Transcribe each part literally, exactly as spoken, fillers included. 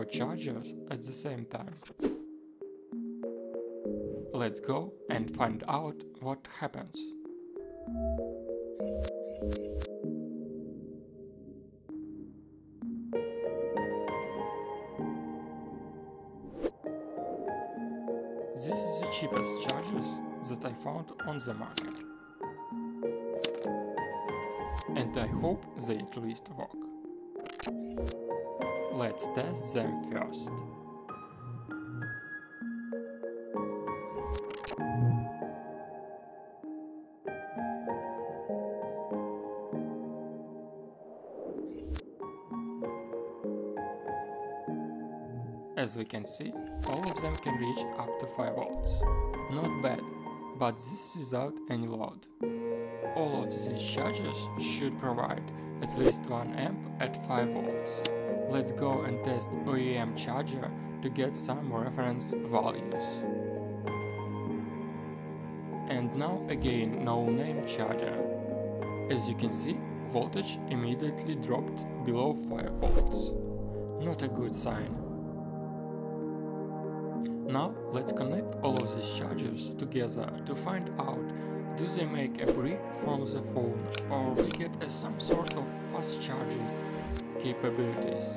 four chargers at the same time. Let's go and find out what happens. This is the cheapest chargers that I found on the market, and I hope they at least work. Let's test them first. As we can see, all of them can reach up to five volts. Not bad, but this is without any load. All of these chargers should provide at least one amp at five volts. Let's go and test O E M charger to get some reference values. And now again no-name charger. As you can see, voltage immediately dropped below five volts. Not a good sign. Now let's connect all of these chargers together to find out, do they make a brick from the phone, or we get a, some sort of fast charging capabilities.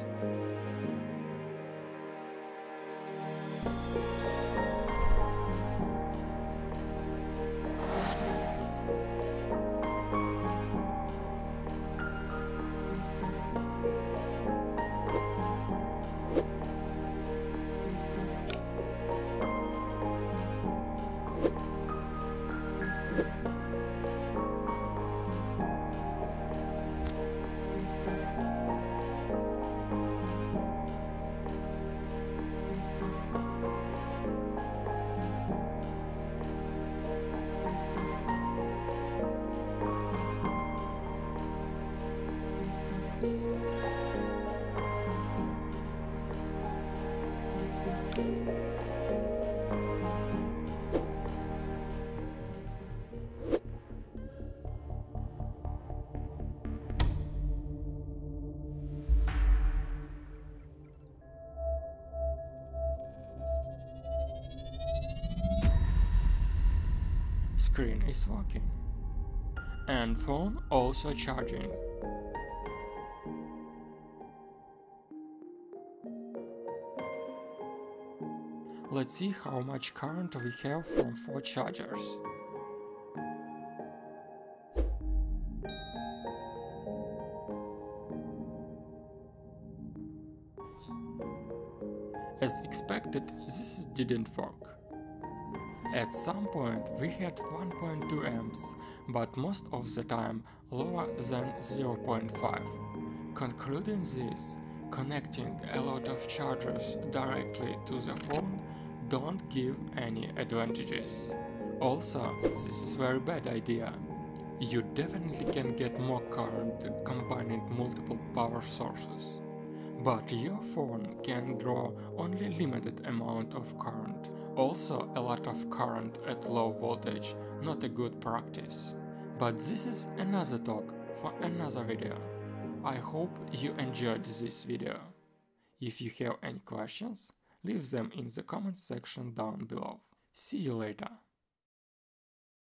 Screen is working, and phone also charging. Let's see how much current we have from four chargers. As expected, this didn't work. At some point we had one point two amps, but most of the time lower than zero point five. Concluding this, connecting a lot of chargers directly to the phone don't give any advantages. Also, this is very bad idea. You definitely can get more current combining multiple power sources, but your phone can draw only limited amount of current. Also, a lot of current at low voltage, not a good practice. But this is another talk for another video. I hope you enjoyed this video. If you have any questions, leave them in the comment section down below. See you later!